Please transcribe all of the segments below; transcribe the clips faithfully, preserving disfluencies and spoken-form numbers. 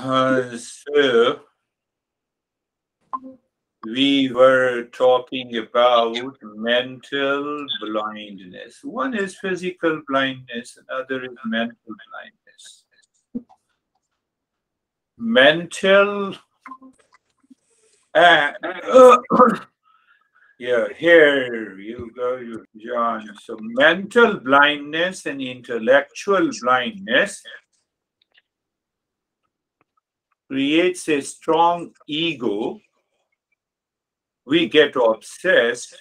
Uh, so, we were talking about mental blindness. One is physical blindness, another is mental blindness. Mental, uh, uh, yeah, here you go, John. So mental blindness and intellectual blindness creates a strong ego. We get obsessed,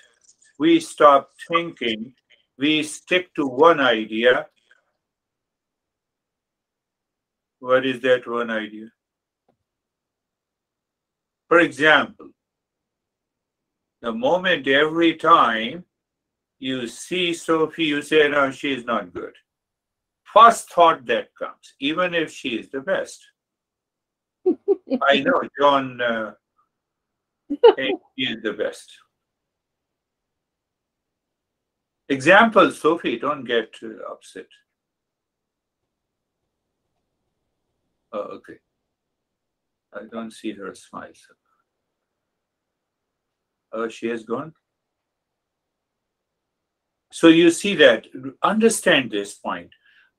we stop thinking, we stick to one idea. What is that one idea? For example, the moment every time you see Sophie, you say, no, she is not good. First thought that comes, even if she is the best. I know John uh, is the best. Example, Sophie, don't get uh, upset. Oh, okay. I don't see her smile. Oh, she has gone. So you see that. Understand this point.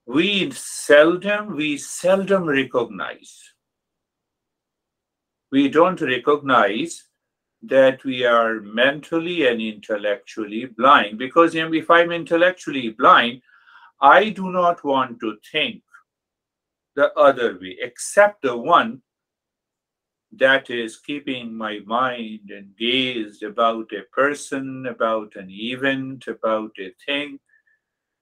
We seldom, we seldom recognize. We don't recognize that we are mentally and intellectually blind, because if I'm intellectually blind, I do not want to think the other way, except the one that is keeping my mind engaged about a person, about an event, about a thing.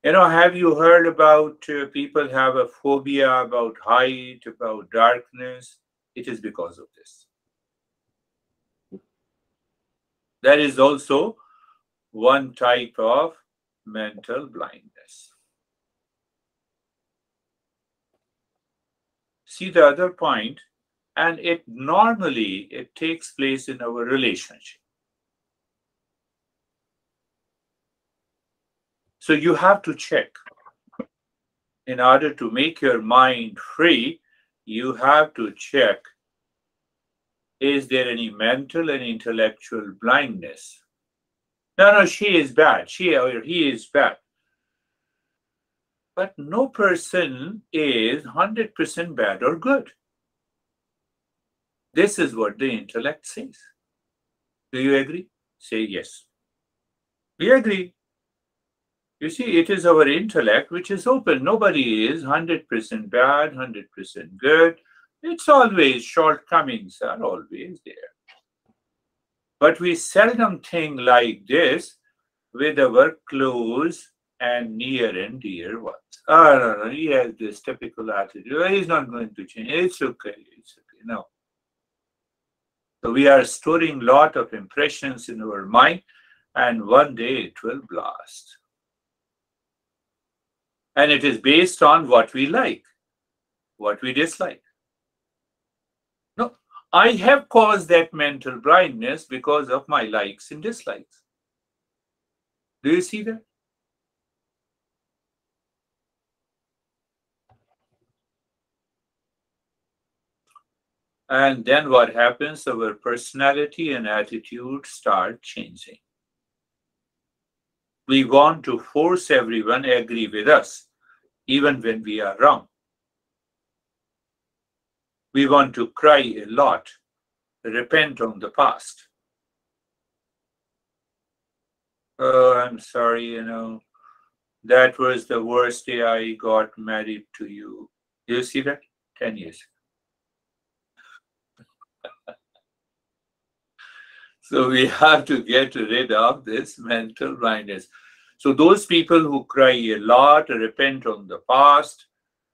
You know, have you heard about uh, people have a phobia about height, about darkness? It is because of this. That is also one type of mental blindness. See the other point, and it normally, it takes place in our relationship. So you have to check. In order to make your mind free, you have to check, is there any mental and intellectual blindness? No, no, she is bad, she or he is bad. But no person is one hundred percent bad or good. This is what the intellect says. Do you agree? Say yes. We agree. You see, it is our intellect which is open. Nobody is one hundred percent bad, one hundred percent good. It's always, shortcomings are always there. But we seldom think like this with our close and near and dear ones. Oh, no, no, he has this typical attitude. He's not going to change. It's okay, it's okay. No. So we are storing a lot of impressions in our mind, and one day it will blast. And it is based on what we like, what we dislike. No, I have caused that mental blindness because of my likes and dislikes. Do you see that? And then what happens? Our personality and attitude start changing. We want to force everyone to agree with us, even when we are wrong. We want to cry a lot, repent on the past. Oh, I'm sorry, you know, that was the worst day I got married to you. You see that? ten years ago. So we have to get rid of this mental blindness. So those people who cry a lot, repent on the past,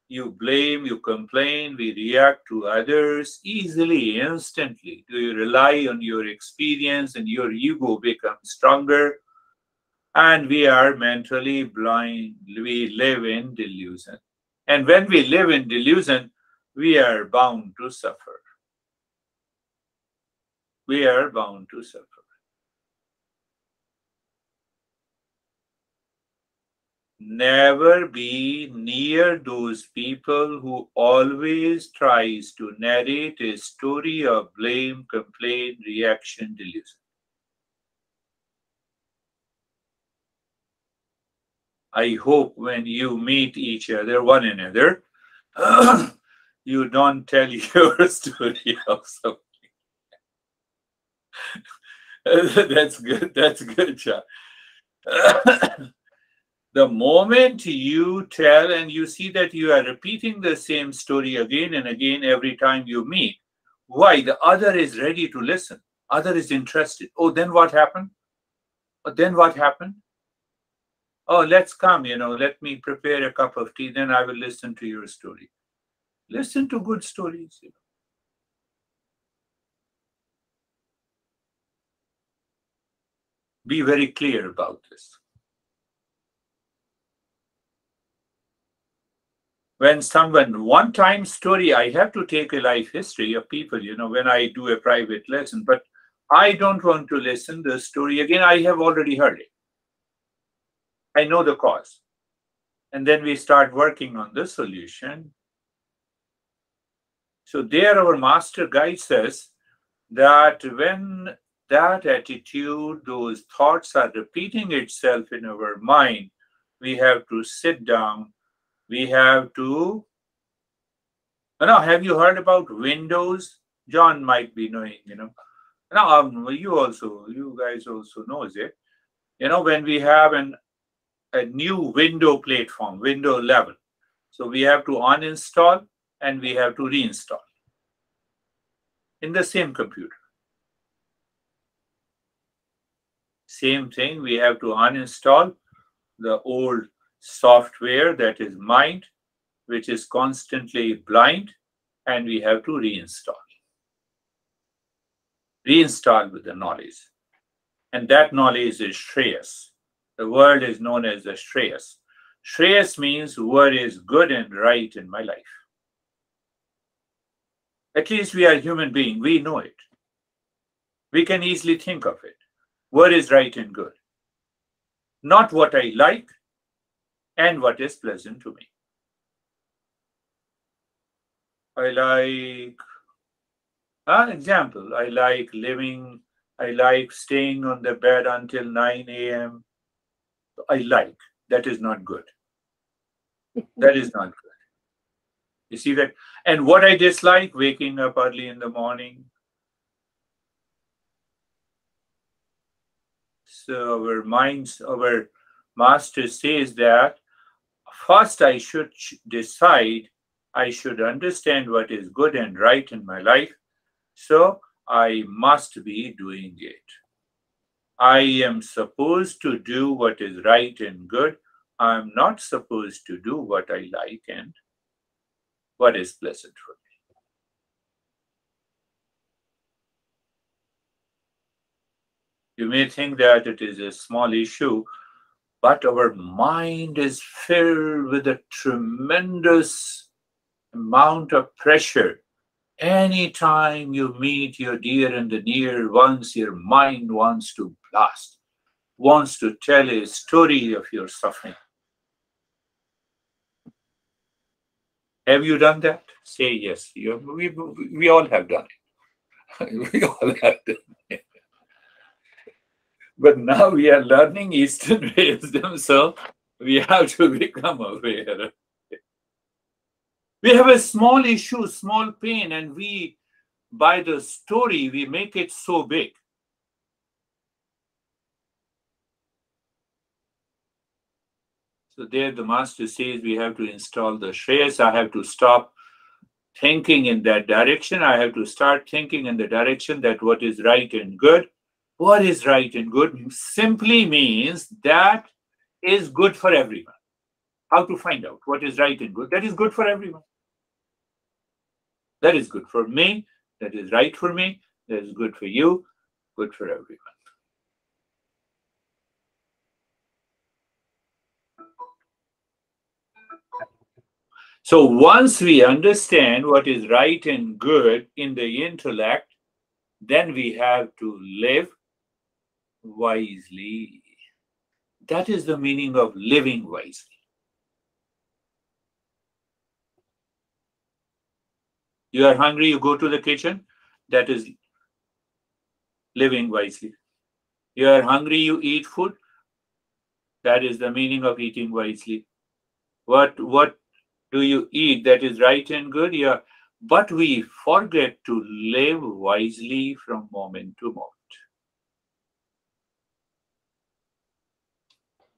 you blame, you complain, we react to others easily, instantly. Do you rely on your experience and your ego becomes stronger? And we are mentally blind. We live in delusion. And when we live in delusion, we are bound to suffer. We are bound to suffer. Never be near those people who always tries to narrate a story of blame, complaint, reaction, delusion. I hope when you meet each other, one another, you don't tell your story of something. That's good. That's good, John. The moment you tell and you see that you are repeating the same story again and again every time you meet, why? The other is ready to listen. Other is interested. Oh, then what happened? Oh, then what happened? Oh, let's come, you know, let me prepare a cup of tea, then I will listen to your story. Listen to good stories, you know. Be very clear about this. When someone, one time story, I have to take a life history of people, you know, when I do a private lesson, but I don't want to listen the story again. I have already heard it. I know the cause. And then we start working on the solution. So there our master guide says that when that attitude, those thoughts are repeating itself in our mind, we have to sit down. We have to, now, have you heard about windows? John might be knowing, you know. Now, um, you also, you guys also knows it. You know, when we have an, a new window platform, window level. So we have to uninstall and we have to reinstall in the same computer. Same thing, we have to uninstall the old software, that is mind, which is constantly blind, and we have to reinstall. Reinstall with the knowledge. And that knowledge is Shreyas. The word is known as the Shreyas. Shreyas means what is good and right in my life. At least we are human beings, we know it. We can easily think of it. What is right and good? Not what I like, and what is pleasant to me. I like, uh, example, I like living, I like staying on the bed until nine A M I like, that is not good. That is not good. You see that? And what I dislike, waking up early in the morning. So our minds, our master says that first I should decide, I should understand what is good and right in my life, so I must be doing it. I am supposed to do what is right and good. I am not supposed to do what I like and what is pleasant for me. You may think that it is a small issue, but our mind is filled with a tremendous amount of pressure. Anytime you meet your dear and the near ones, your mind wants to blast, wants to tell a story of your suffering. Have you done that? Say yes. You, we, we all have done it. We all have done it. But now we are learning Eastern Wisdom, so we have to become aware. We have a small issue, small pain, and we, by the story, we make it so big. So there the master says we have to install the Shreyas. I have to stop thinking in that direction. I have to start thinking in the direction that what is right and good. What is right and good simply means that is good for everyone. How to find out what is right and good? That is good for everyone. That is good for me. That is right for me. That is good for you. Good for everyone. So once we understand what is right and good in the intellect, then we have to live wisely. That is the meaning of living wisely. You are hungry, you go to the kitchen. That is living wisely. You are hungry, you eat food. That is the meaning of eating wisely. What, what do you eat that is right and good? Yeah. But we forget to live wisely from moment to moment.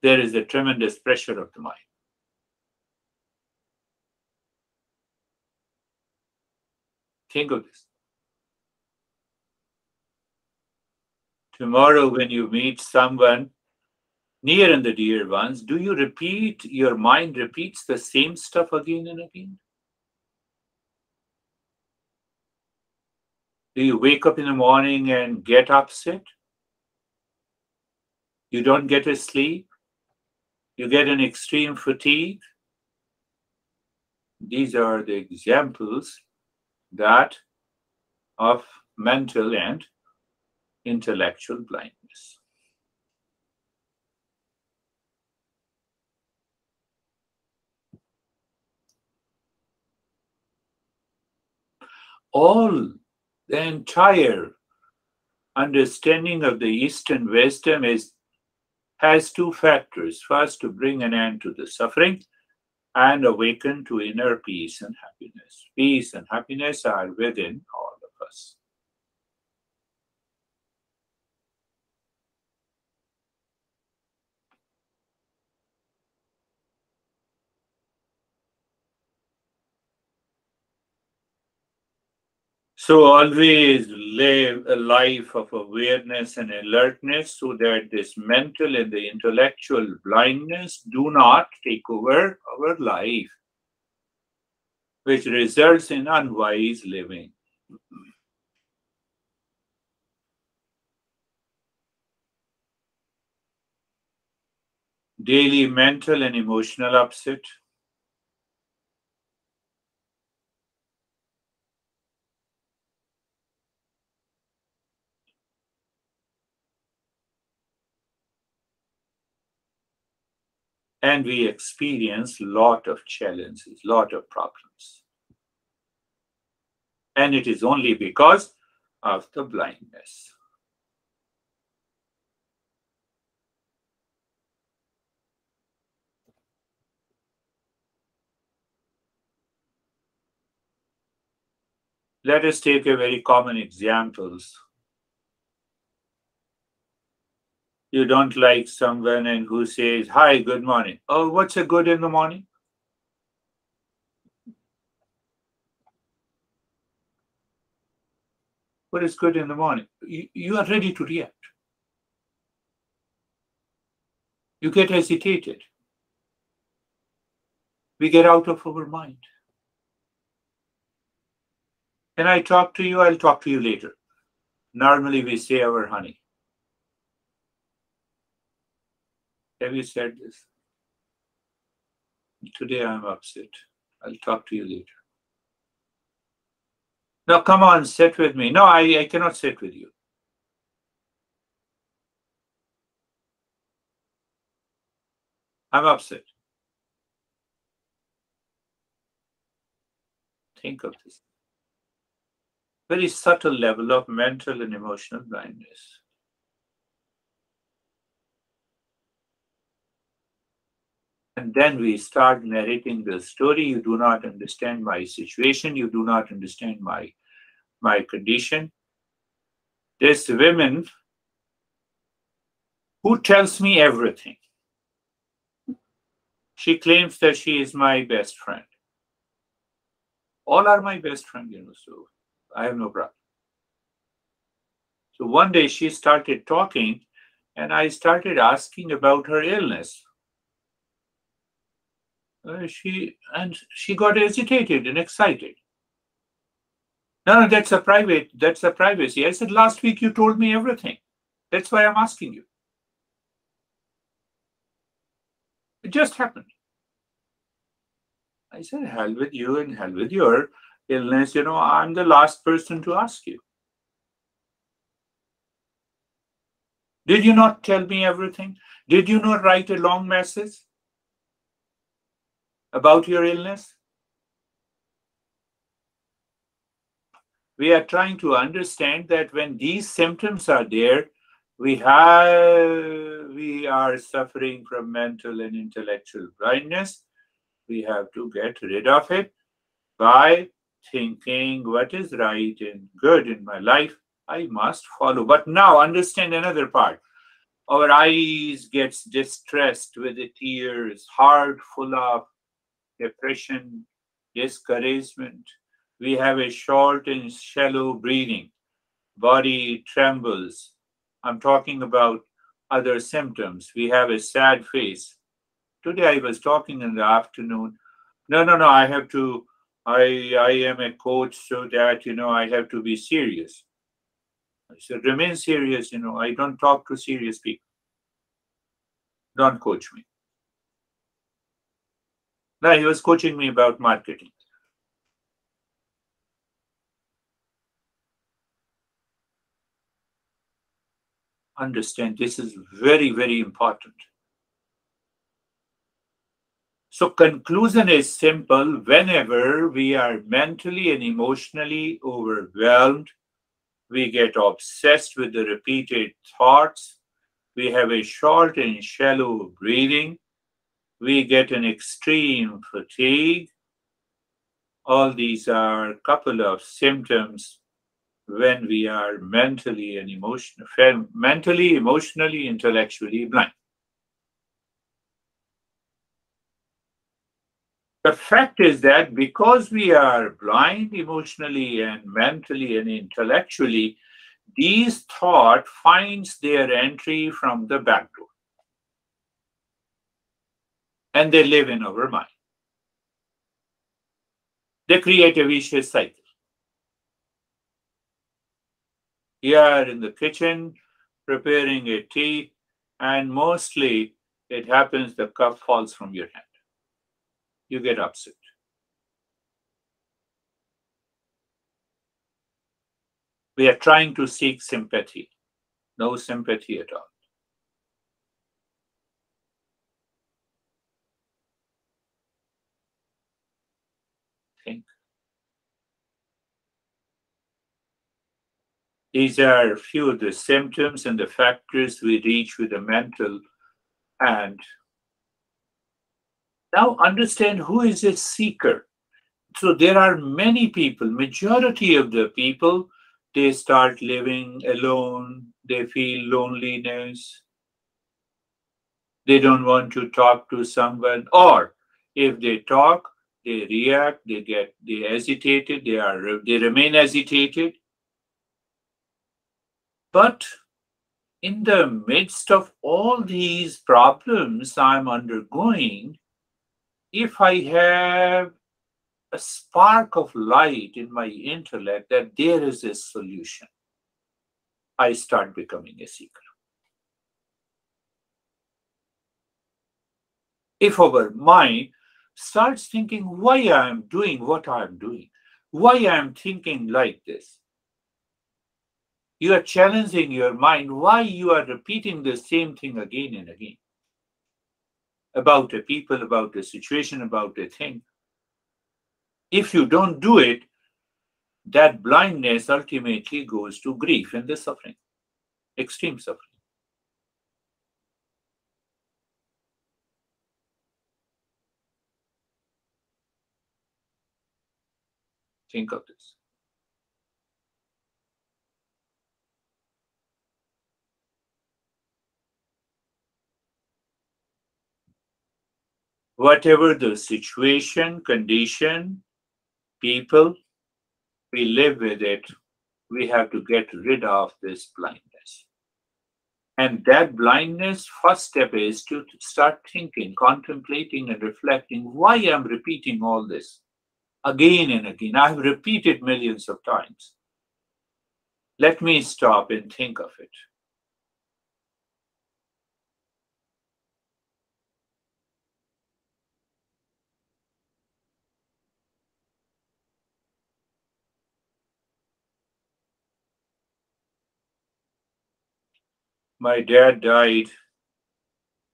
There is a tremendous pressure of the mind. Think of this. Tomorrow when you meet someone near and the dear ones, do you repeat, your mind repeats the same stuff again and again? Do you wake up in the morning and get upset? You don't get a sleep. You get an extreme fatigue. These are the examples that of mental and intellectual blindness. All, the entire understanding of the Eastern Wisdom is, has two factors. First, to bring an end to the suffering and awaken to inner peace and happiness. Peace and happiness are within all of us. So always live a life of awareness and alertness so that this mental and the intellectual blindness do not take over our life, which results in unwise living. Daily mental and emotional upset. And we experience a lot of challenges, a lot of problems. And it is only because of the blindness. Let us take a very common examples. You don't like someone and who says, hi, good morning. Oh, what's a good in the morning? What is good in the morning? You, you are ready to react. You get agitated. We get out of our mind. Can I talk to you? I'll talk to you later. Normally we say our honey. Have you said this? Today I'm upset. I'll talk to you later. Now come on, sit with me. No, I, I cannot sit with you. I'm upset. Think of this. Very subtle level of mental and emotional blindness. And then we start narrating the story. You do not understand my situation. You do not understand my, my condition. This woman who tells me everything. She claims that she is my best friend. All are my best friend, you know, so I have no problem. So one day she started talking and I started asking about her illness. Uh, she and she got agitated and excited. No, no, that's a private, that's a privacy. I said, last week you told me everything. That's why I'm asking you. It just happened. I said, hell with you and hell with your illness. You know, I'm the last person to ask you. Did you not tell me everything? Did you not write a long message about your illness? we are trying to understand that when these symptoms are there, we have, we are suffering from mental and intellectual blindness. We have to get rid of it by thinking what is right and good in my life, I must follow. But now understand another part. Our eyes gets distressed with the tears, heart full of depression, discouragement. We have a short and shallow breathing. Body trembles. I'm talking about other symptoms. We have a sad face. Today I was talking in the afternoon. No, no, no, I have to, I, I am a coach, so that, you know, I have to be serious. I said, remain serious, you know, I don't talk to serious people. Don't coach me. No, he was coaching me about marketing. Understand, this is very, very important. So conclusion is simple. Whenever we are mentally and emotionally overwhelmed, we get obsessed with the repeated thoughts. We have a short and shallow breathing. We get an extreme fatigue. All these are a couple of symptoms when we are mentally and emotionally, mentally, emotionally, intellectually blind. The fact is that because we are blind emotionally and mentally and intellectually, these thoughts find their entry from the back door. And they live in our mind. They create a vicious cycle. Here in the kitchen, preparing a tea, and mostly it happens the cup falls from your hand. You get upset. We are trying to seek sympathy. No sympathy at all. Think. These are a few of the symptoms and the factors we reach with the mental. And now understand who is a seeker. So there are many people, majority of the people, they start living alone, they feel loneliness, they don't want to talk to someone, or if they talk, they react, they get, they hesitated, they are, they remain hesitated. But in the midst of all these problems I'm undergoing, if I have a spark of light in my intellect that there is a solution, I start becoming a seeker. If our mind starts thinking why I am doing what I am doing, why I am thinking like this, you are challenging your mind, why you are repeating the same thing again and again about a people, about a situation, about a thing. If you don't do it, that blindness ultimately goes to grief and the suffering, extreme suffering. Think of this. Whatever the situation, condition, people, we live with it. We have to get rid of this blindness. And that blindness, first step is to start thinking, contemplating and reflecting why I'm repeating all this again and again. I've repeated millions of times. Let me stop and think of it. My dad died,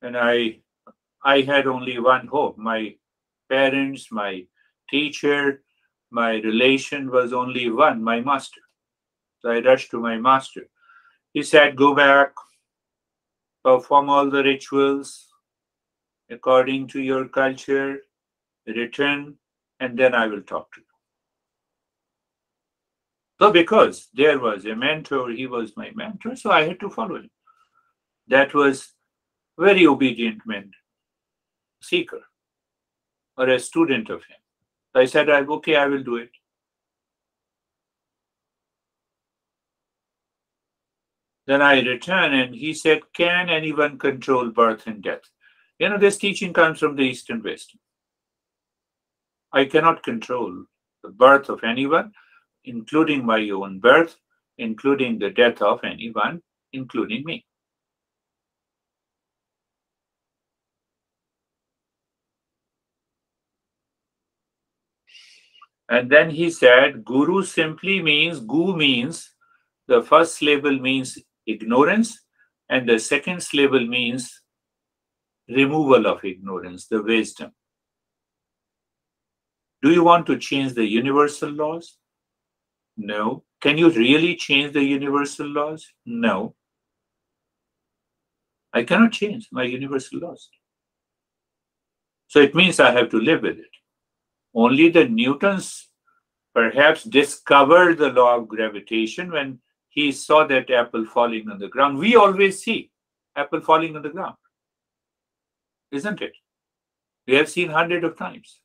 and I, I had only one hope. My parents, my teacher, My relation was only one, my master. So I rushed to my master. He said, go back, perform all the rituals according to your culture, return, and then I will talk to you. So because there was a mentor, he was my mentor, so I had to follow him. That was very obedient man, seeker, or a student of him. I said, okay, I will do it. Then I returned and he said, can anyone control birth and death? You know, this teaching comes from the Eastern Wisdom. I cannot control the birth of anyone, including my own birth, including the death of anyone, including me. And then he said, Guru simply means, Gu means, the first label means ignorance, and the second label means removal of ignorance, the wisdom. Do you want to change the universal laws? No. Can you really change the universal laws? No. I cannot change my universal laws. So it means I have to live with it. Only the Newtons perhaps discovered the law of gravitation when he saw that apple falling on the ground. We always see apple falling on the ground, isn't it? We have seen hundreds of times.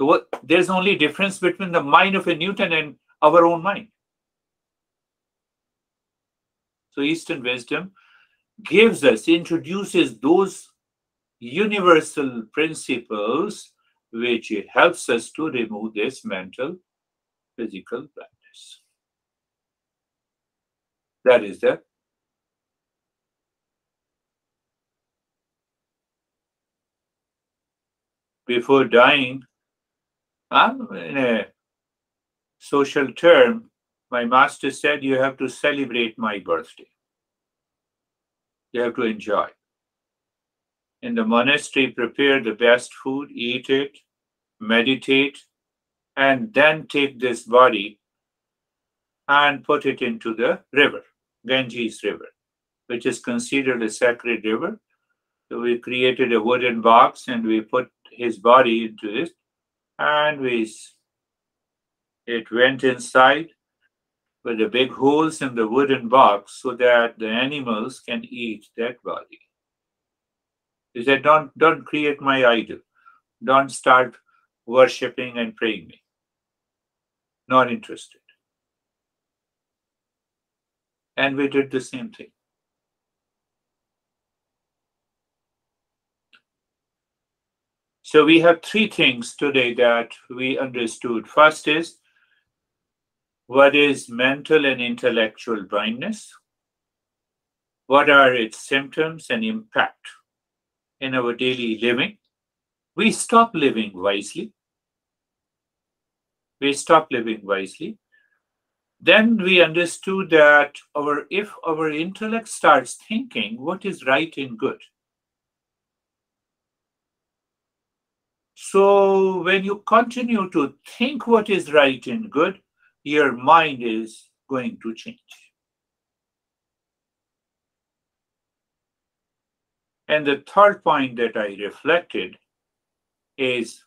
So what, there's only difference between the mind of a Newton and our own mind. So Eastern Wisdom gives us, introduces those universal principles which helps us to remove this mental, physical blindness. That is the before dying, I'm in a social term, my master said, you have to celebrate my birthday. You have to enjoy. In the monastery, prepare the best food, eat it, meditate, and then take this body and put it into the river, Ganges River, which is considered a sacred river. So we created a wooden box and we put his body into this, and we, it went inside with the big holes in the wooden box so that the animals can eat that body. He said, don't, don't create my idol. Don't start worshipping and praying me. Not interested. And we did the same thing. So we have three things today that we understood. First is, what is mental and intellectual blindness? What are its symptoms and impact in our daily living? We stop living wisely. We stop living wisely. Then we understood that our, if our intellect starts thinking what is right and good. So when you continue to think what is right and good, your mind is going to change. And the third point that I reflected is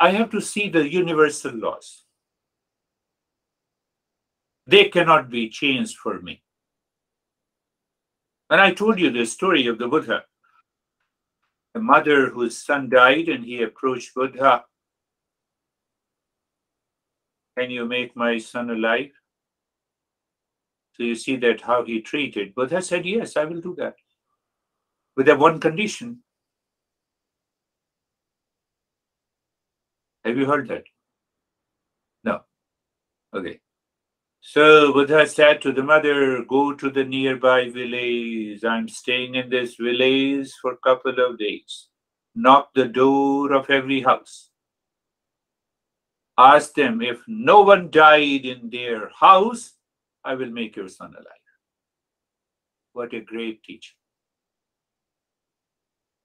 I have to see the universal laws. They cannot be changed for me. And I told you the story of the Buddha, a mother whose son died, and he approached Buddha. Can you make my son alive? So you see that how he treated. Buddha said, yes, I will do that. With that one condition. Have you heard that? No. Okay. So Buddha said to the mother, go to the nearby village. I'm staying in this village for a couple of days. Knock the door of every house. Ask them, if no one died in their house, I will make your son alive. What a great teacher.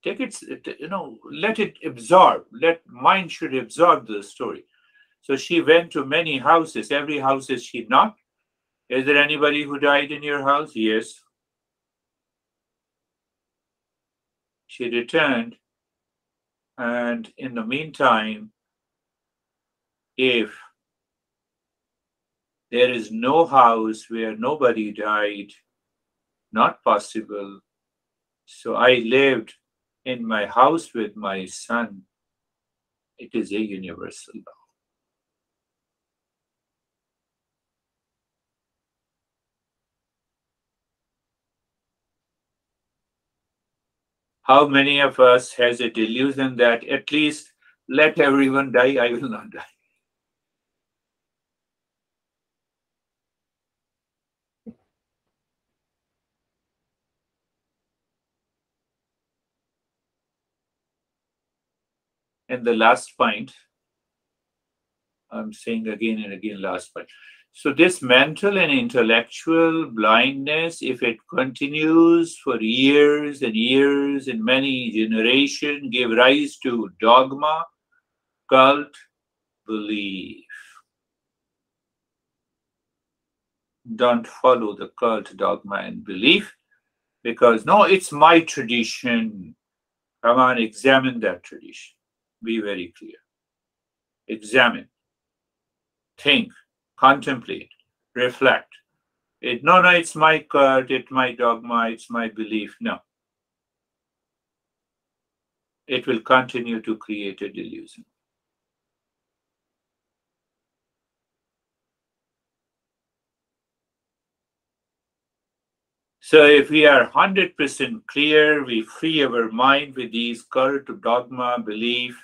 Take it, you know, let it absorb. Let mind should absorb the story. So she went to many houses. Every house is she knocked. Is there anybody who died in your house? Yes. She returned, and in the meantime, if there is no house where nobody died, not possible. So I lived in my house with my son. It is a universal law. How many of us has a delusion that at least let everyone die, I will not die? And the last point, I'm saying again and again, last point. So this mental and intellectual blindness, if it continues for years and years and many generations, give rise to dogma, cult, belief. Don't follow the cult, dogma, and belief, because no, it's my tradition. Come on, examine that tradition. Be very clear. Examine. Think. Contemplate, reflect. It, no, no, it's my cult, it's my dogma, it's my belief. No. It will continue to create a delusion. So if we are one hundred percent clear, we free our mind with these cult, dogma, belief,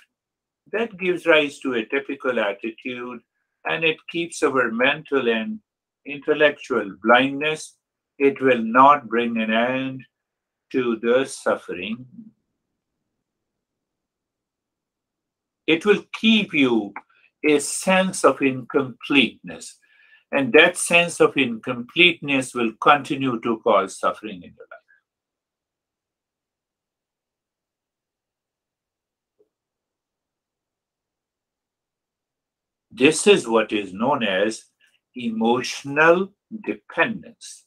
that gives rise to a typical attitude. And it keeps our mental and intellectual blindness. It will not bring an end to the suffering. It will keep you a sense of incompleteness. And that sense of incompleteness will continue to cause suffering in your life. This is what is known as emotional dependence.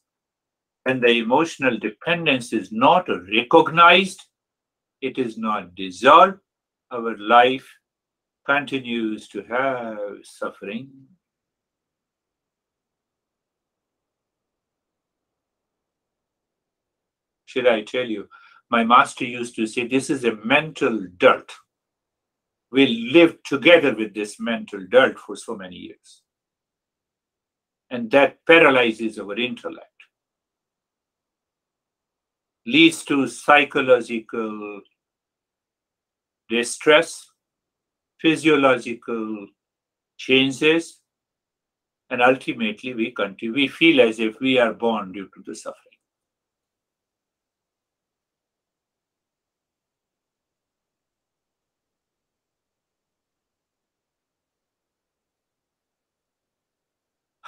And the emotional dependence is not recognized. It is not dissolved. Our life continues to have suffering. Should I tell you, my master used to say, this is a mental dirt. We lived together with this mental dirt for so many years. And that paralyzes our intellect. Leads to psychological distress, physiological changes, and ultimately we continue. We feel as if we are born due to the suffering.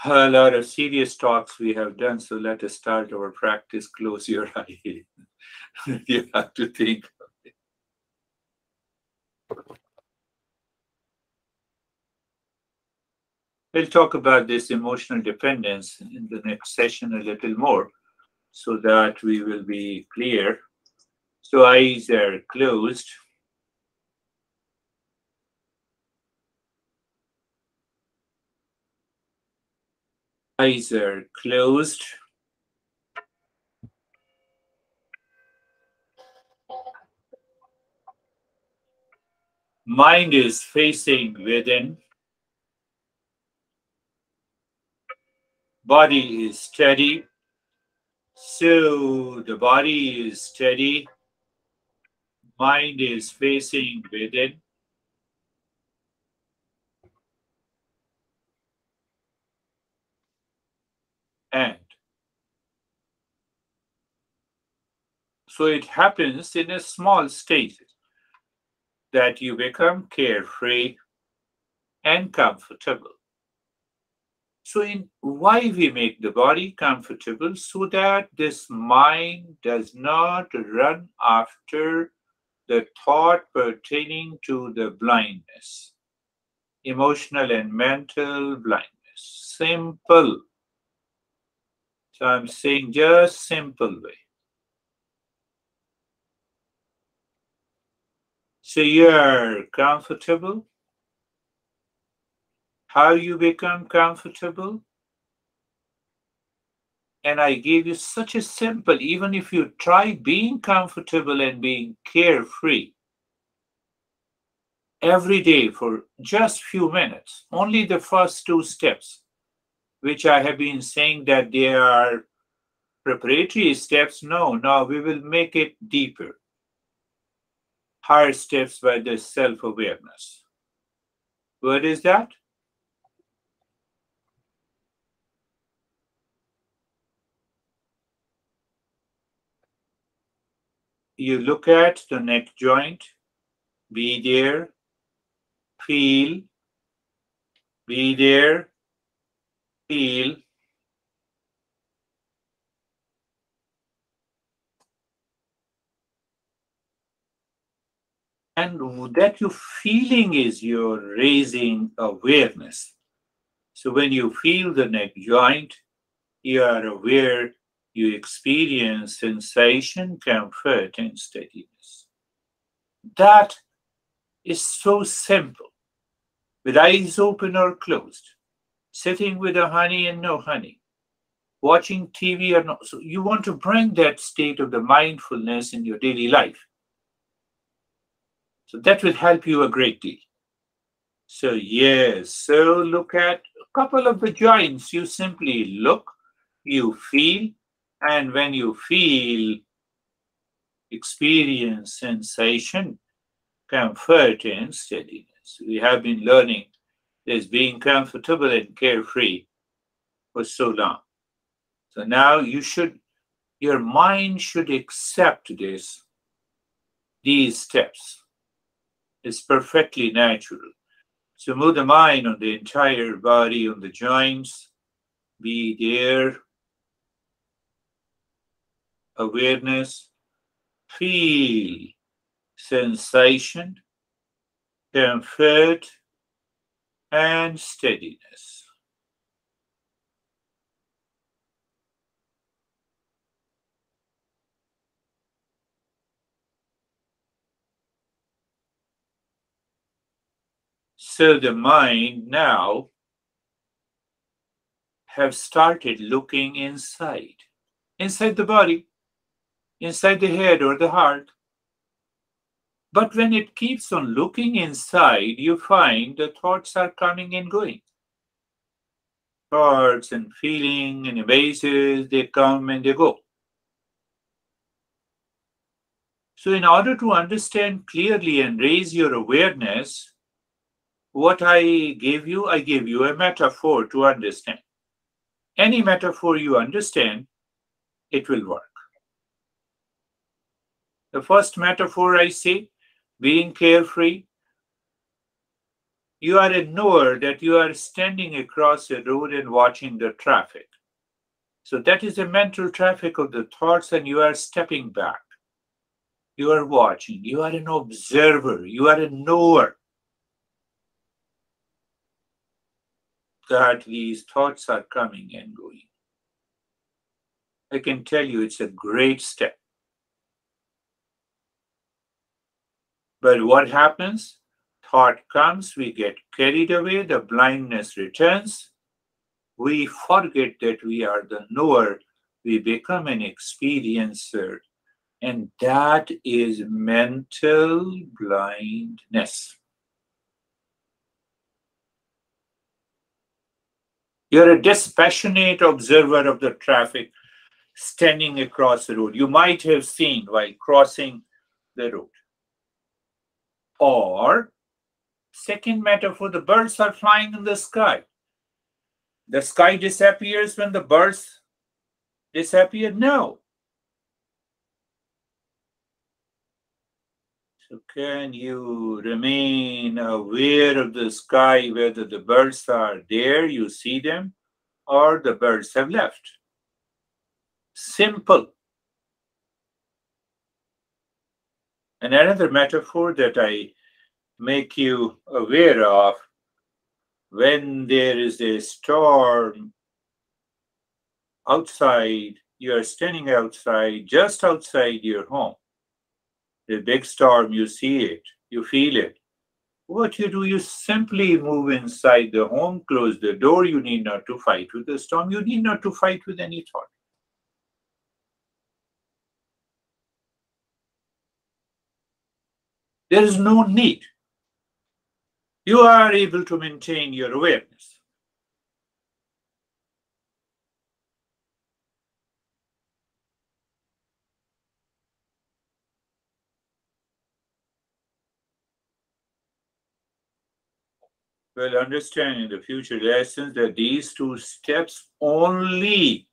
A lot of serious talks we have done, so let us start our practice. Close your eyes. You have to think of it. We'll talk about this emotional dependence in the next session a little more, so that we will be clear. So eyes are closed. Eyes are closed. Mind is facing within. Body is steady. So the body is steady. Mind is facing within. And so it happens in a small stage that you become carefree and comfortable. So in why we make the body comfortable? So that this mind does not run after the thought pertaining to the blindness, emotional and mental blindness. Simple. So I'm saying just simple way. So you're comfortable. How you become comfortable? And I gave you such a simple, even if you try being comfortable and being carefree every day for just few minutes, only the first two steps, which I have been saying that they are preparatory steps. No, no, we will make it deeper. Higher steps by the self-awareness. What is that? You look at the neck joint, be there, feel, be there, feel. And that your feeling is your raising awareness. So when you feel the neck joint, you are aware. You experience sensation, comfort, and steadiness. That is so simple. With eyes open or closed, sitting with a honey and no honey, watching T V or not. So you want to bring that state of the mindfulness in your daily life. So that will help you a great deal. So yes, so look at a couple of the joints. You simply look, you feel. And when you feel, experience sensation, comfort, and steadiness. We have been learning this being comfortable and carefree for so long. So now you should, your mind should accept this, these steps. It's perfectly natural. So move the mind on the entire body, on the joints, be there. Awareness, feel, sensation, comfort, and steadiness. So the mind now have started looking inside, inside the body. Inside the head or the heart. But when it keeps on looking inside, you find the thoughts are coming and going. Thoughts and feeling and images, they come and they go. So in order to understand clearly and raise your awareness, what I gave you, I gave you a metaphor to understand. Any metaphor you understand, it will work. The first metaphor I see, being carefree. You are a knower that you are standing across a road and watching the traffic. So that is the mental traffic of the thoughts, and you are stepping back. You are watching. You are an observer. You are a knower that these thoughts are coming and going. I can tell you it's a great step. But what happens? Thought comes, we get carried away, the blindness returns. We forget that we are the knower. We become an experiencer. And that is mental blindness. You're a dispassionate observer of the traffic standing across the road. You might have seen while crossing the road. Or, second metaphor, the birds are flying in the sky. The sky disappears when the birds disappear? No. So can you remain aware of the sky, whether the birds are there, you see them, or the birds have left? Simple. And another metaphor that I make you aware of, when there is a storm outside, you are standing outside, just outside your home. The big storm, you see it, you feel it. What you do, you simply move inside the home, close the door. You need not to fight with the storm. You need not to fight with any thought. There is no need. You are able to maintain your awareness. Well, understand in the future lessons that these two steps only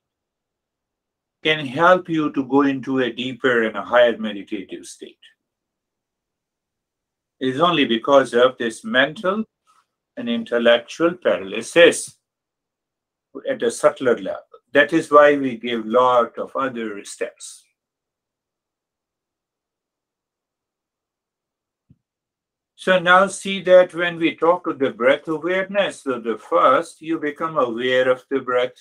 can help you to go into a deeper and a higher meditative state. It is only because of this mental and intellectual paralysis at a subtler level. That is why we give a lot of other steps. So now see that when we talk of the breath awareness, so the first, you become aware of the breath.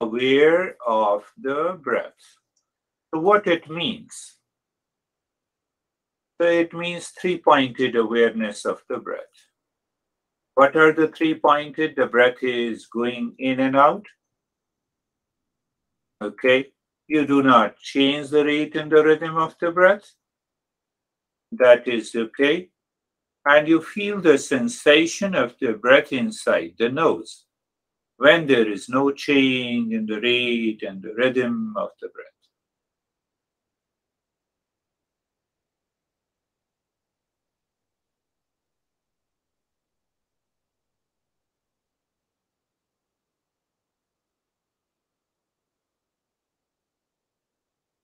Aware of the breath. So what it means? So it means three-pointed awareness of the breath. What are the three-pointed? The breath is going in and out. Okay. You do not change the rate and the rhythm of the breath. That is okay. And you feel the sensation of the breath inside the nose when there is no change in the rate and the rhythm of the breath.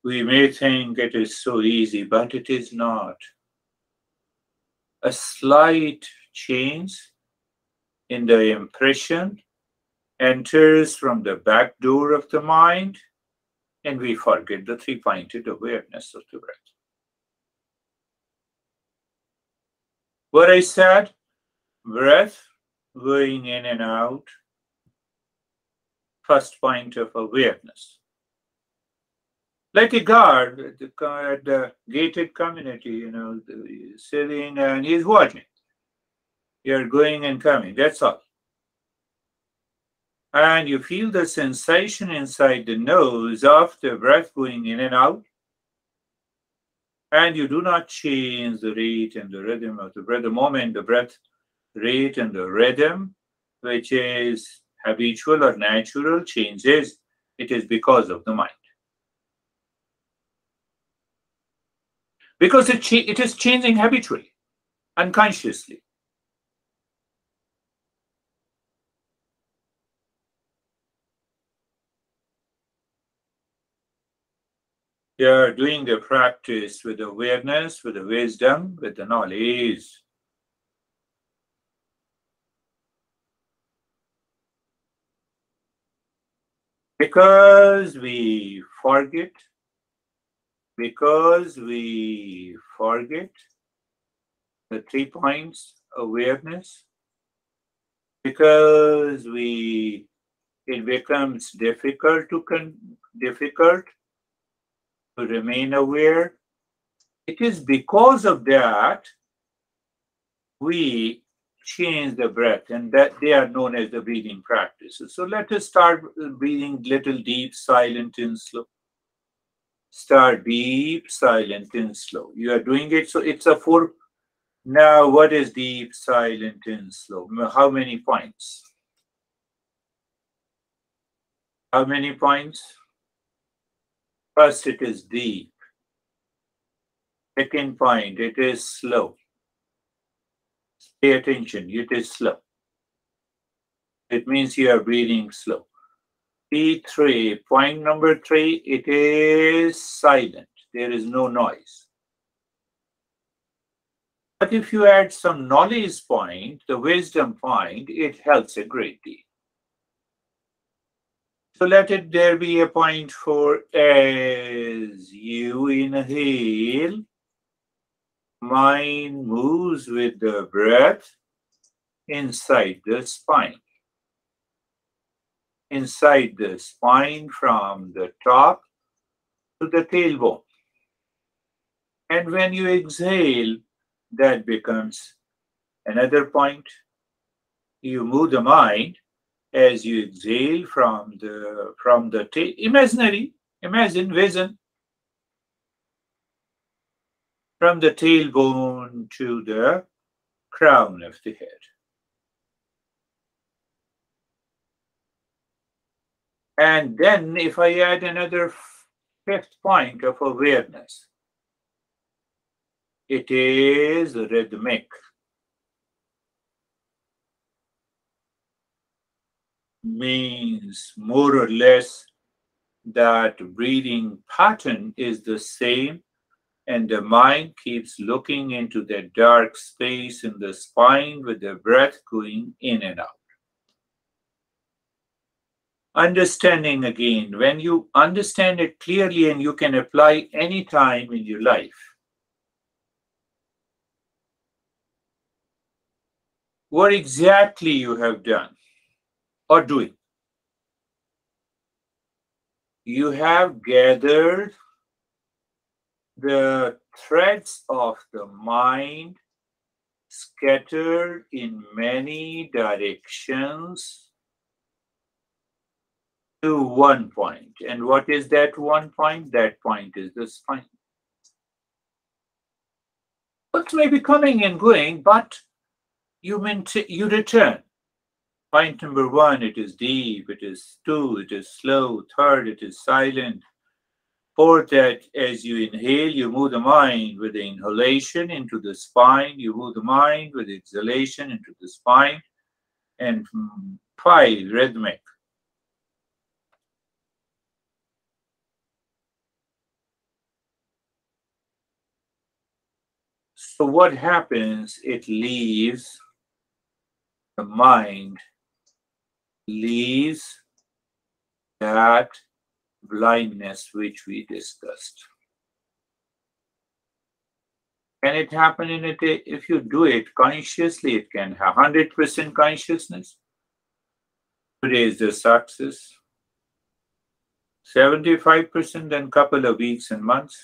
We may think it is so easy, but it is not. A slight change in the impression enters from the back door of the mind, and we forget the three-pointed awareness of the breath. What I said, breath going in and out, first point of awareness. Like a guard at the, at the gated community, you know, sitting and he's watching. You're going and coming, that's all. And you feel the sensation inside the nose of the breath going in and out. And you do not change the rate and the rhythm of the breath. The moment the breath rate and the rhythm, which is habitual or natural, changes, it is because of the mind. Because it, it is changing habitually, unconsciously. They are doing the practice with awareness, with the wisdom, with the knowledge. Because we forget. Because we forget the three points awareness, because we it becomes difficult to con, difficult to remain aware. It is because of that we change the breath, and that they are known as the breathing practices. So let us start breathing little deep, silent and slow. Start deep, silent, and slow. You are doing it, so it's a four. Now, what is deep, silent, and slow? How many points? How many points? First, it is deep. Second point, it is slow. Pay attention, it is slow. It means you are breathing slow. P three, point number three, it is silent. There is no noise. But if you add some knowledge point, the wisdom point, it helps a great deal. So let it there be a point for as you inhale, mind moves with the breath inside the spine. Inside the spine from the top to the tailbone. And when you exhale, that becomes another point. You move the mind as you exhale from the from the tail. Imaginary, imagine, vision. From the tailbone to the crown of the head. And then if I add another fifth point of awareness, it is rhythmic. Means more or less that breathing pattern is the same, and the mind keeps looking into the dark space in the spine with the breath going in and out. Understanding again, when you understand it clearly and you can apply any time in your life. What exactly you have done or doing. You have gathered the threads of the mind scattered in many directions to one point. And what is that one point? That point is the spine. Thoughts may be coming and going, but you maintain, you return. Point number one, it is deep, it is two, it is slow, third, it is silent. Fourth, that as you inhale, you move the mind with the inhalation into the spine, you move the mind with exhalation into the spine, and five, rhythmic. So what happens? It leaves the mind, leaves that blindness which we discussed. Can it happen in a day? If you do it consciously, it can have one hundred percent consciousness. Today is the success. seventy-five percent, then couple of weeks and months.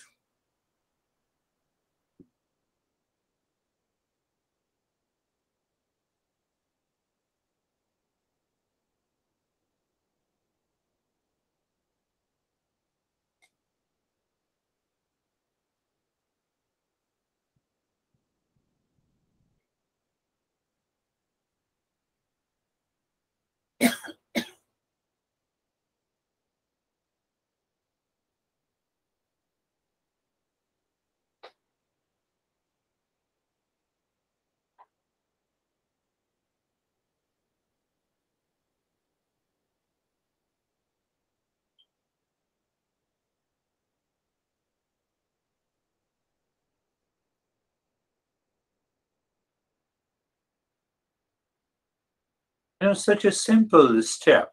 You know, such a simple step.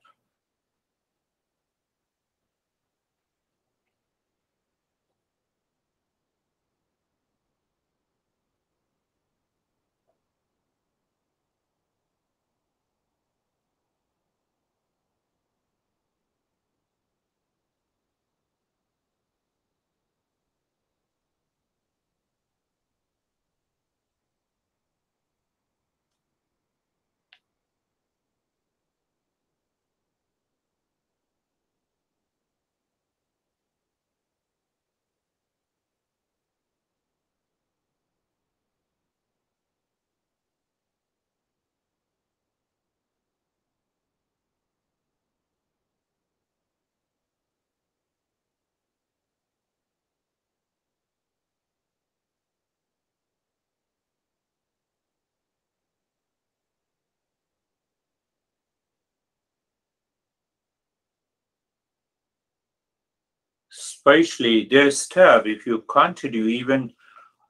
Especially this step, if you continue even,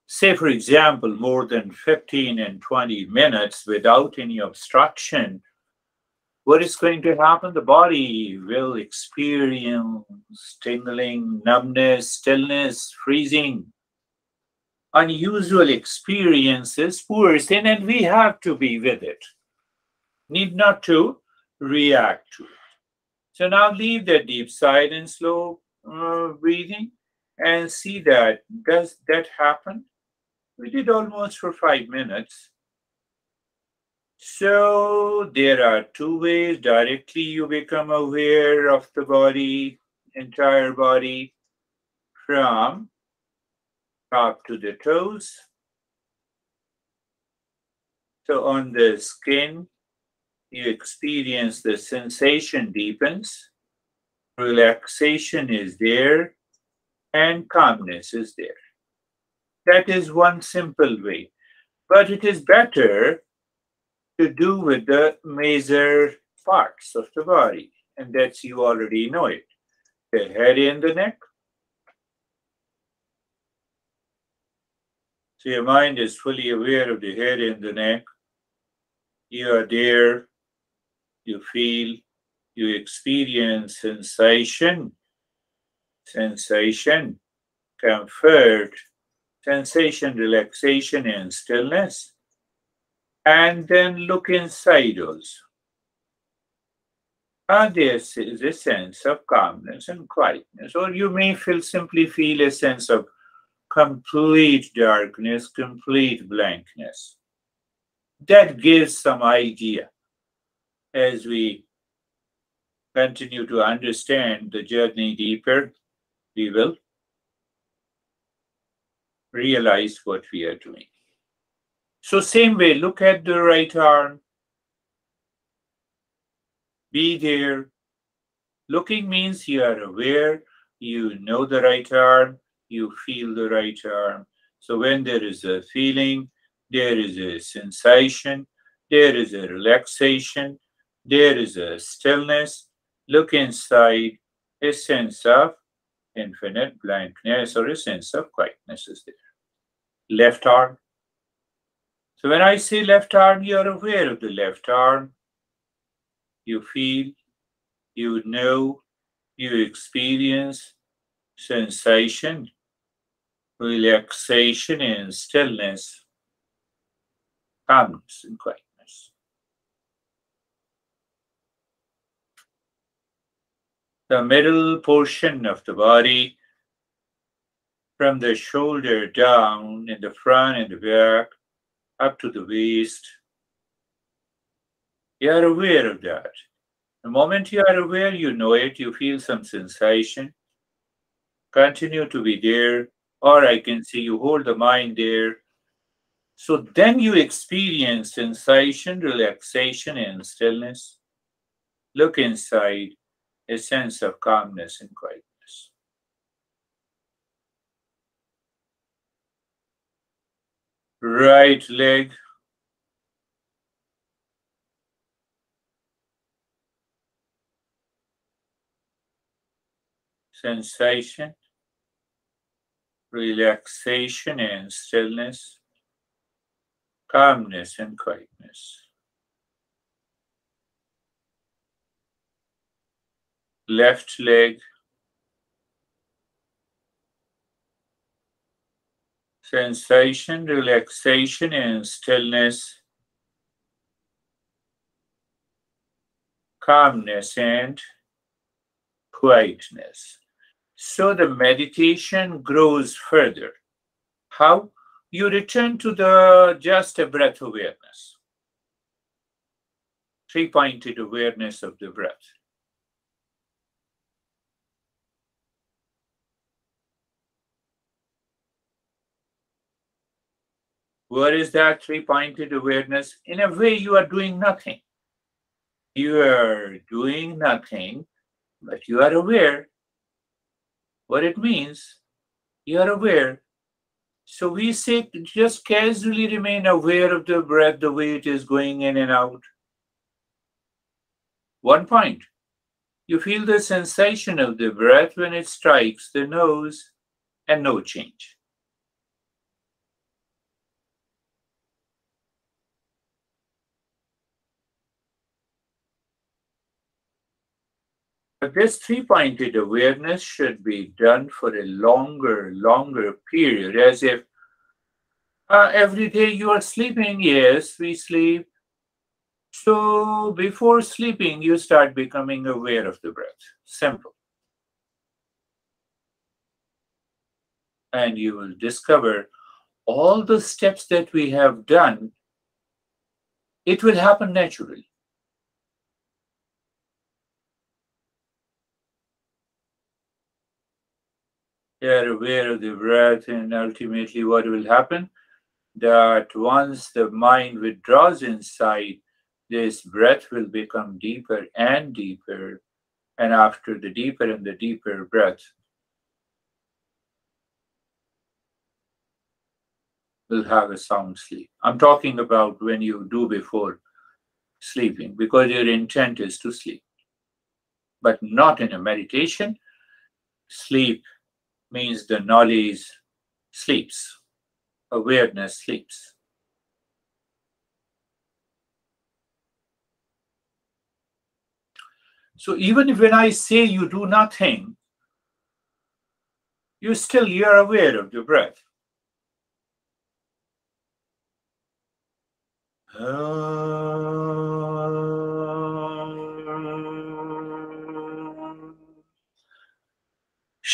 say for example, more than fifteen and twenty minutes without any obstruction, what is going to happen? The body will experience tingling, numbness, stillness, freezing, unusual experiences, poor sin, and we have to be with it. Need not to react to it. So now leave the deep, side and slow uh, breathing and see that. Does that happen? We did almost for five minutes. So there are two ways. Directly you become aware of the body, entire body, from top to the toes. So on the skin, you experience the sensation deepens, relaxation is there, and calmness is there. That is one simple way. But it is better to do with the major parts of the body, and that's, you already know it. The head and the neck. So your mind is fully aware of the head and the neck. You are there. You feel, you experience sensation, sensation, comfort, sensation, relaxation, and stillness. And then look inside those. Ah, there is a sense of calmness and quietness. Or you may feel simply feel a sense of complete darkness, complete blankness. That gives some idea. As we continue to understand the journey deeper, we will realize what we are doing. So same way, look at the right arm. Be there. Looking means you are aware, you know the right arm, you feel the right arm. So when there is a feeling, there is a sensation, there is a relaxation, there is a stillness. Look inside, a sense of infinite blankness or a sense of quietness is there. Left arm. So when I say left arm, you are aware of the left arm. You feel, you know, you experience sensation, relaxation and stillness, calmness and quietness. The middle portion of the body, from the shoulder down, in the front and the back, up to the waist. You are aware of that. The moment you are aware, you know it, you feel some sensation. Continue to be there, or I can see you hold the mind there. So then you experience sensation, relaxation, and stillness. Look inside. A sense of calmness and quietness. Right leg. Sensation, relaxation and stillness, calmness and quietness. Left leg, sensation, relaxation, and stillness, calmness, and quietness. So the meditation grows further. How? You return to the just a breath awareness, three-pointed awareness of the breath. What is that three-pointed awareness? In a way, you are doing nothing. You are doing nothing, but you are aware. What it means, you are aware. So we say just casually remain aware of the breath, the way it is going in and out. One point, you feel the sensation of the breath when it strikes the nose and no change. But this three-pointed awareness should be done for a longer, longer period, as if uh, every day you are sleeping. Yes, we sleep. So before sleeping, you start becoming aware of the breath. Simple. And you will discover all the steps that we have done, it will happen naturally. They are aware of the breath, and ultimately what will happen, that once the mind withdraws inside, this breath will become deeper and deeper, and after the deeper and the deeper breath, will have a sound sleep. I'm talking about when you do before sleeping, because your intent is to sleep, but not in a meditation. Sleep means the knowledge sleeps, awareness sleeps. So even if when I say you do nothing, you still you're aware of the breath. Om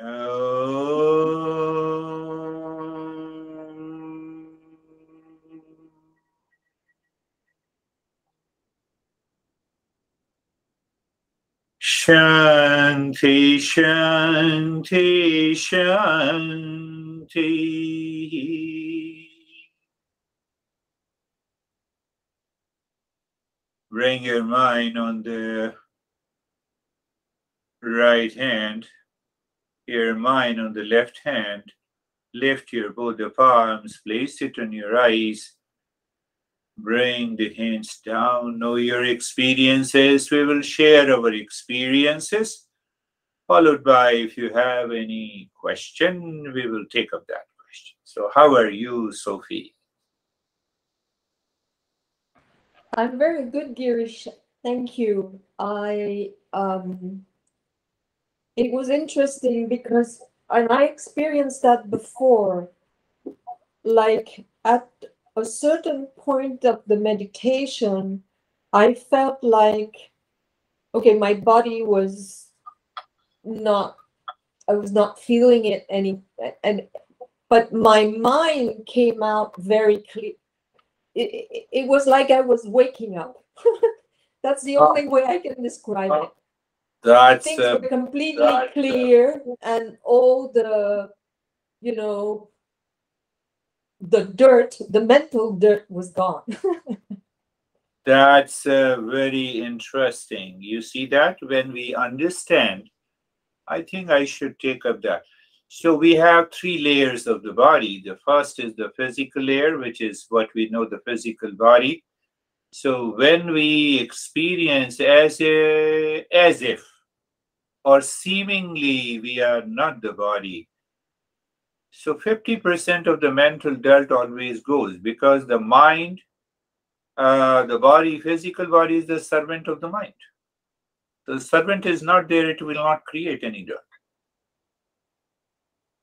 Om. Shanti, Shanti, Shanti. Bring your mind on the right hand, your mind on the left hand. Lift your both the palms, place it on your eyes. Bring the hands down, know your experiences. We will share our experiences, followed by if you have any question, we will take up that question. So how are you, Sophie? I'm very good, Girish. Thank you. I um, it was interesting because, and I experienced that before. Like at a certain point of the meditation, I felt like, okay, my body was not, I was not feeling it any, and but my mind came out very clear. It, it, it was like I was waking up. That's the oh. only way I can describe oh. it. That's, Things uh, were completely that's, clear, uh, and all the, you know, the dirt, the mental dirt was gone. That's uh, very interesting. You see that when we understand, I think I should take up that. So we have three layers of the body. The first is the physical layer, which is what we know, the physical body. So when we experience as, a, as if, or seemingly we are not the body. So fifty percent of the mental dirt always goes, because the mind, uh, the body, physical body is the servant of the mind. The servant is not there, it will not create any dirt.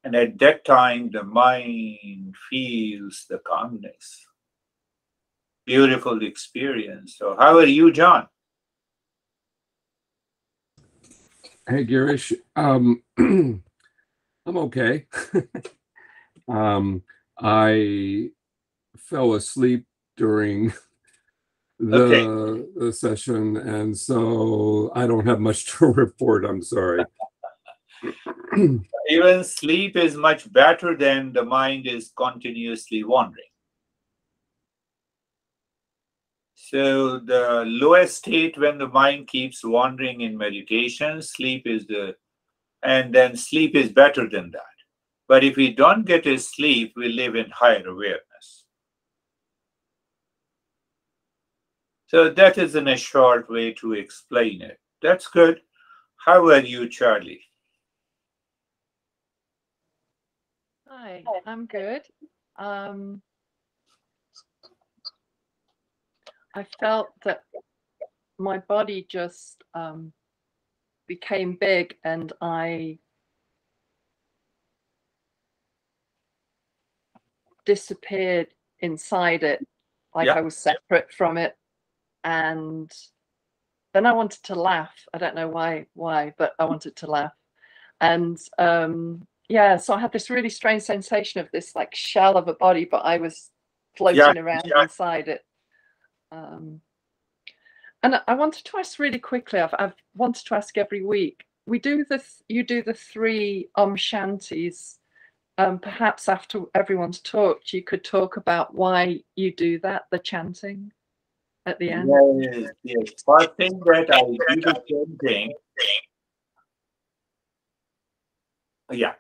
And at that time, the mind feels the calmness. Beautiful experience. So how are you, John? Hey, Girish. Um, I'm okay. um, I fell asleep during the, okay. the session, and so I don't have much to report. I'm sorry. Even sleep is much better than the mind is continuously wandering. So the lowest state when the mind keeps wandering in meditation, sleep is the, and then sleep is better than that. But if we don't get a sleep, we live in higher awareness. So that is in a short way to explain it. That's good. How are you, Charlie? Hi, I'm good. Um, I felt that my body just um, became big, and I disappeared inside it, like yeah. I was separate from it. And then I wanted to laugh. I don't know why, why, but I wanted to laugh. And um, yeah, so I had this really strange sensation of this like shell of a body, but I was floating yeah. around yeah. inside it. Um, and I wanted to ask really quickly, I've, I've wanted to ask every week, we do the, th you do the three Om Shantis, um, perhaps after everyone's talked, you could talk about why you do that, the chanting at the end. Yes, yes. One thing that I do the chanting, yeah,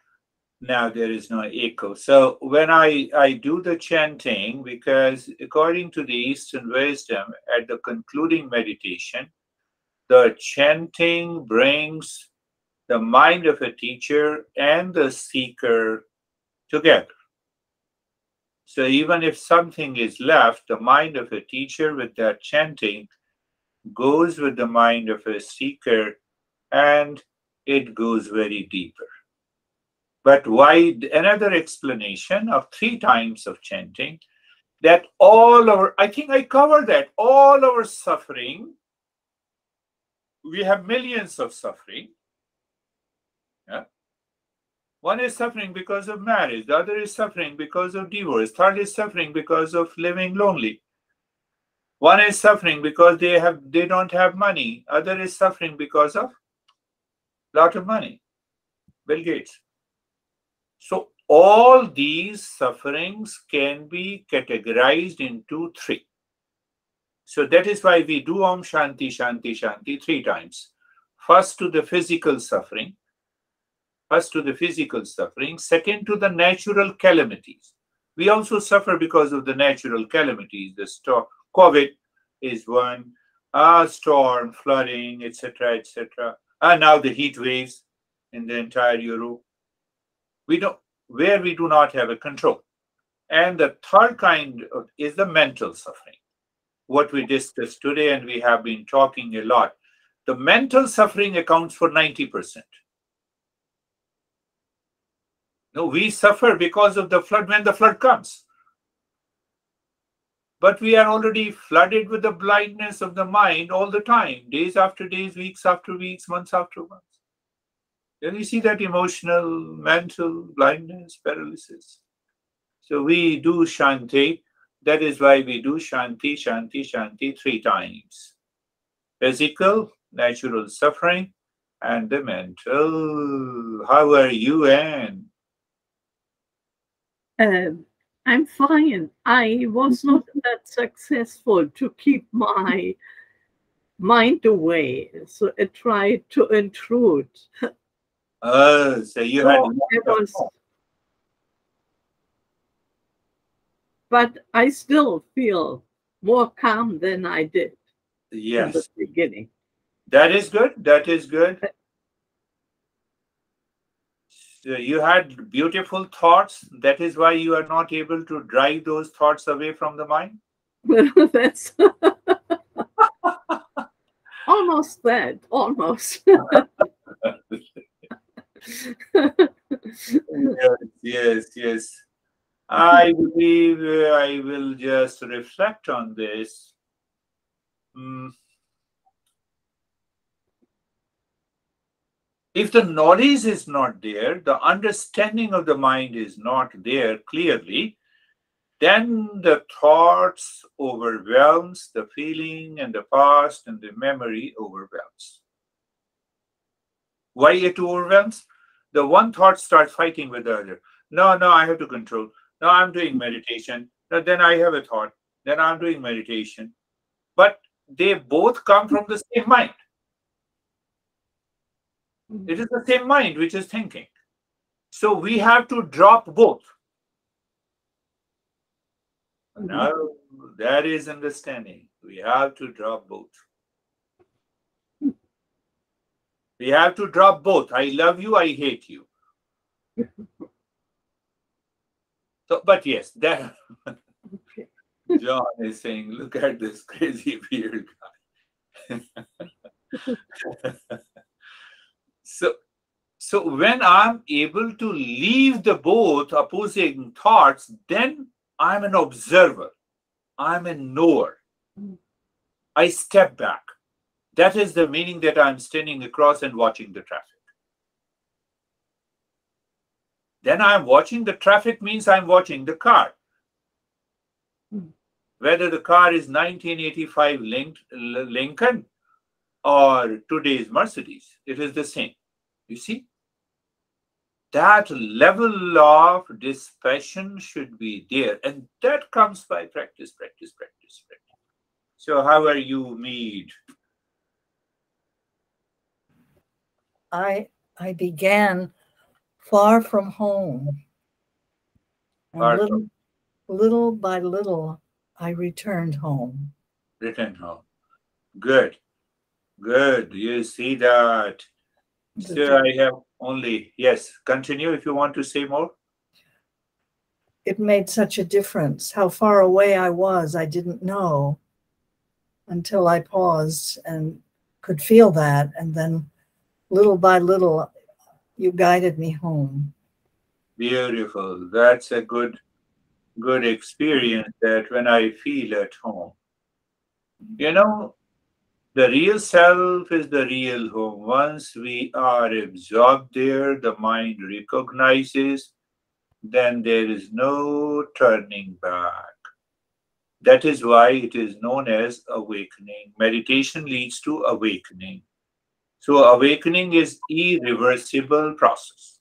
now there is no echo. So when I, I do the chanting, because according to the Eastern Wisdom, at the concluding meditation, the chanting brings the mind of a teacher and the seeker together. So even if something is left, the mind of a teacher with that chanting goes with the mind of a seeker, and it goes very deeper. But why? Another explanation of three times of chanting, that all our, I think I covered that, all our suffering, we have millions of suffering. Yeah? One is suffering because of marriage, the other is suffering because of divorce, third is suffering because of living lonely. One is suffering because they have they don't have money, other is suffering because of a lot of money, Bill Gates. So all these sufferings can be categorized into three. So that is why we do Om Shanti, Shanti, Shanti three times. First to the physical suffering, first to the physical suffering, second to the natural calamities. We also suffer because of the natural calamities. The storm, COVID is one, ah, storm, flooding, et cetera, et cetera. And now the heat waves in the entire Europe. We don't, where we do not have a control. And the third kind of, is the mental suffering, what we discussed today, and we have been talking a lot. The mental suffering accounts for ninety percent. No, we suffer because of the flood when the flood comes. But we are already flooded with the blindness of the mind all the time, days after days, weeks after weeks, months after months. Then you see that emotional, mental blindness, paralysis. So we do Shanti. That is why we do Shanti, Shanti, Shanti three times. Physical, natural suffering, and the mental. How are you, Anne? Uh, I'm fine. I was not that successful to keep my mind away. So I tried to intrude. Oh, so you so had. It was, but I still feel more calm than I did. Yes. In the beginning. That is good. That is good. So you had beautiful thoughts. That is why you are not able to drive those thoughts away from the mind. That's almost that. Almost. yes, yes, yes. I believe I will just reflect on this. Mm. If the knowledge is not there, the understanding of the mind is not there clearly, then the thoughts overwhelms the feeling, and the past and the memory overwhelms. Why it overwhelms? The one thought starts fighting with the other. No, no, I have to control. No, I'm doing meditation. No, then I have a thought. Then I'm doing meditation. but they both come from the same mind. It is the same mind which is thinking. So we have to drop both. Now, that is understanding. We have to drop both. We have to drop both. I love you, I hate you. So, but yes, that John is saying, look at this crazy weird guy. So, so when I'm able to leave the both opposing thoughts, then I'm an observer. I'm a knower. I step back. That is the meaning that I'm standing across and watching the traffic. Then I'm watching the traffic means I'm watching the car. Whether the car is nineteen eighty-five Lincoln or today's Mercedes, it is the same. You see? That level of dispassion should be there. And that comes by practice, practice, practice, practice. So how are you, Meed? I I began far from home. Far little, from. little by little, I returned home. Returned home. Good. Good. You see that. So I have only, yes, continue if you want to say more. It made such a difference. How far away I was, I didn't know until I paused and could feel that. And then little by little, you guided me home. Beautiful. That's a good, good experience that when I feel at home. You know, the real self is the real home. Once we are absorbed there, the mind recognizes, then there is no turning back. That is why it is known as awakening. Meditation leads to awakening. So awakening is irreversible process.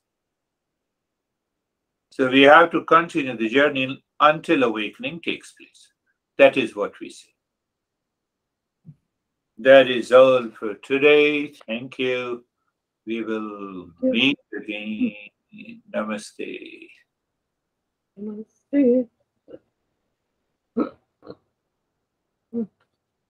So we have to continue the journey until awakening takes place. That is what we say. That is all for today. Thank you. We will meet again. Namaste. Namaste.